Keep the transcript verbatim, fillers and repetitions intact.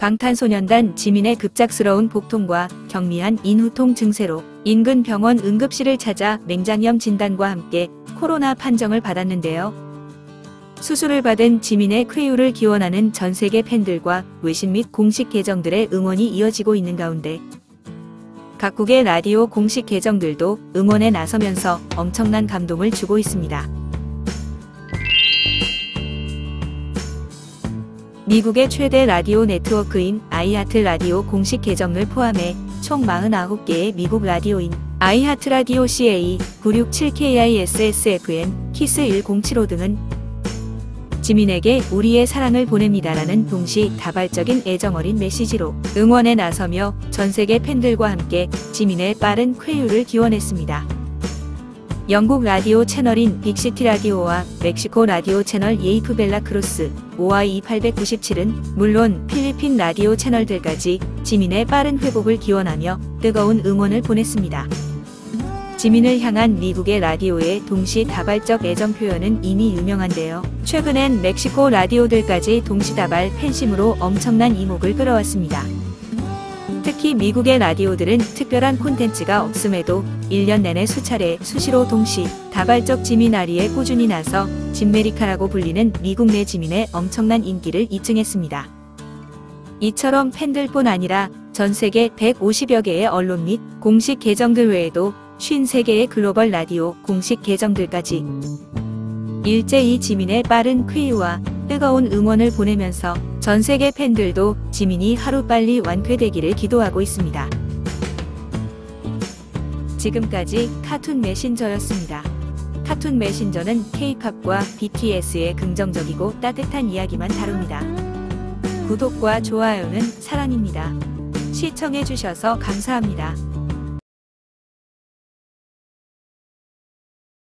방탄소년단 지민의 급작스러운 복통과 경미한 인후통 증세로 인근 병원 응급실을 찾아 맹장염 진단과 함께 코로나 판정을 받았는데요. 수술을 받은 지민의 쾌유를 기원하는 전세계 팬들과 외신 및 공식 계정들의 응원이 이어지고 있는 가운데 각국의 라디오 공식 계정들도 응원에 나서면서 엄청난 감동을 주고 있습니다. 미국의 최대 라디오 네트워크인 아이하트라디오 공식 계정을 포함해 총 사십구 개의 미국 라디오인 아이하트라디오 씨에이, 구육칠 케이아이에스에스에프엔, 키스 천칠십오 등은 지민에게 우리의 사랑을 보냅니다라는 동시 다발적인 애정어린 메시지로 응원에 나서며 전세계 팬들과 함께 지민의 빠른 쾌유를 기원했습니다. 영국 라디오 채널인 빅시티 라디오와 멕시코 라디오 채널 예이프벨라크로스 오아이 팔구칠은 물론 필리핀 라디오 채널들까지 지민의 빠른 회복을 기원하며 뜨거운 응원을 보냈습니다. 지민을 향한 미국의 라디오의 동시다발적 애정 표현은 이미 유명한데요. 최근엔 멕시코 라디오들까지 동시다발 팬심으로 엄청난 이목을 끌어왔습니다. 특히 미국의 라디오들은 특별한 콘텐츠가 없음에도 일 년 내내 수차례 수시로 동시 다발적 지민 아리에 꾸준히 나서 진메리카라고 불리는 미국 내 지민의 엄청난 인기를 입증했습니다. 이처럼 팬들뿐 아니라 전 세계 백오십여 개의 언론 및 공식 계정들 외에도 오십삼 개의 글로벌 라디오 공식 계정들까지 일제히 지민의 빠른 쾌유와 뜨거운 응원을 보내면서 전 세계 팬들도 지민이 하루빨리 완쾌되기를 기도하고 있습니다. 지금까지 카툰 메신저였습니다. 카툰 메신저는 K-팝과 비티에스의 긍정적이고 따뜻한 이야기만 다룹니다. 구독과 좋아요는 사랑입니다. 시청해주셔서 감사합니다.